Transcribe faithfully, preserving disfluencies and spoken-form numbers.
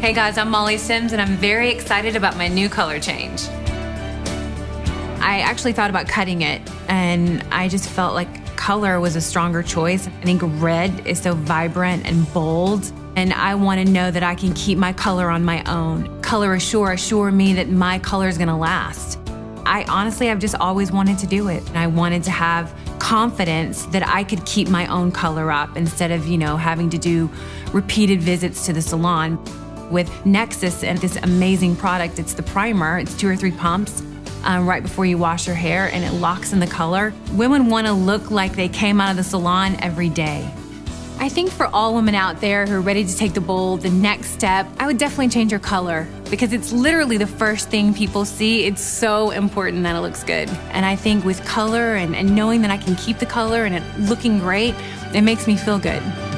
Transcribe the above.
Hey guys, I'm Molly Sims and I'm very excited about my new color change. I actually thought about cutting it and I just felt like color was a stronger choice. I think red is so vibrant and bold and I want to know that I can keep my color on my own. Color Assure assure me that my color is going to last. I honestly, I've just always wanted to do it. And I wanted to have confidence that I could keep my own color up instead of, you know, having to do repeated visits to the salon. With Nexxus and this amazing product, it's the primer. It's two or three pumps um, right before you wash your hair and it locks in the color. Women want to look like they came out of the salon every day. I think for all women out there who are ready to take the bold, the next step, I would definitely change your color because it's literally the first thing people see. It's so important that it looks good. And I think with color and, and knowing that I can keep the color and it looking great, it makes me feel good.